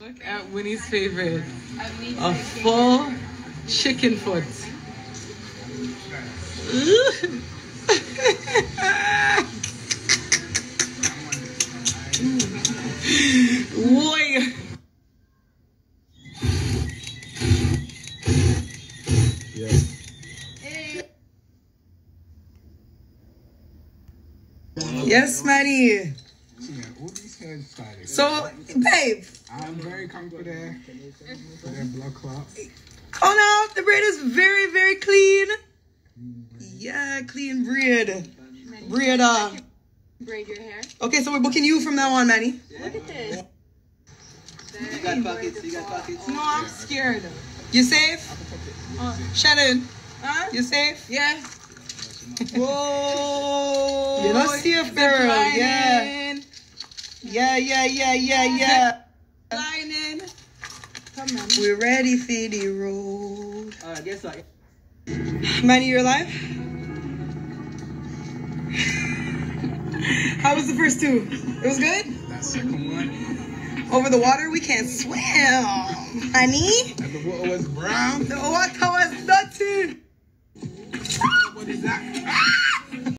Look at Winnie's favorite, a full chicken foot. Boy. Yes, Maddie. So, babe. I'm very confident for their blood clot. Oh no, the bread is very, very clean. Yeah, clean bread. Braid your hair. Okay, so we're booking you from now on, Manny. Yeah. Look at this. You got pockets, No, I'm scared. You safe? Shannon, you safe? Yeah. Whoa. You're not safe, girl. Yeah. Yeah. Lining. Come on. We're ready for the road. I guess I. Manny, you're alive? How was the first two? It was good? That second one. Over the water, we can't swim, honey. And the water was brown. The water was dirty. What is that?